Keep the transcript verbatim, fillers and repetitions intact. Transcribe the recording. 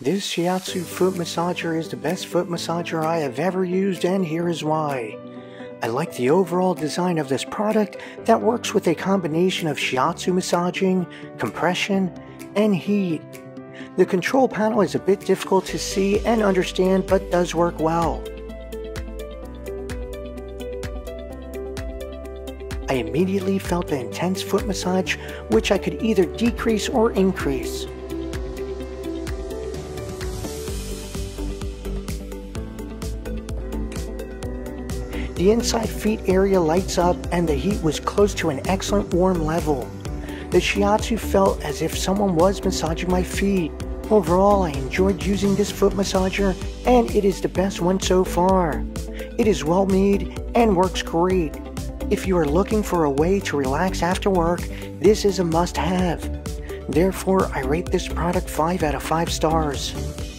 This Shiatsu foot massager is the best foot massager I have ever used, and here is why. I like the overall design of this product that works with a combination of Shiatsu massaging, compression, and heat. The control panel is a bit difficult to see and understand, but does work well. I immediately felt the intense foot massage, which I could either decrease or increase. The inside feet area lights up and the heat was close to an excellent warm level. The Shiatsu felt as if someone was massaging my feet. Overall, I enjoyed using this foot massager and it is the best one so far. It is well made and works great. If you are looking for a way to relax after work, this is a must-have. Therefore, I rate this product five out of five stars.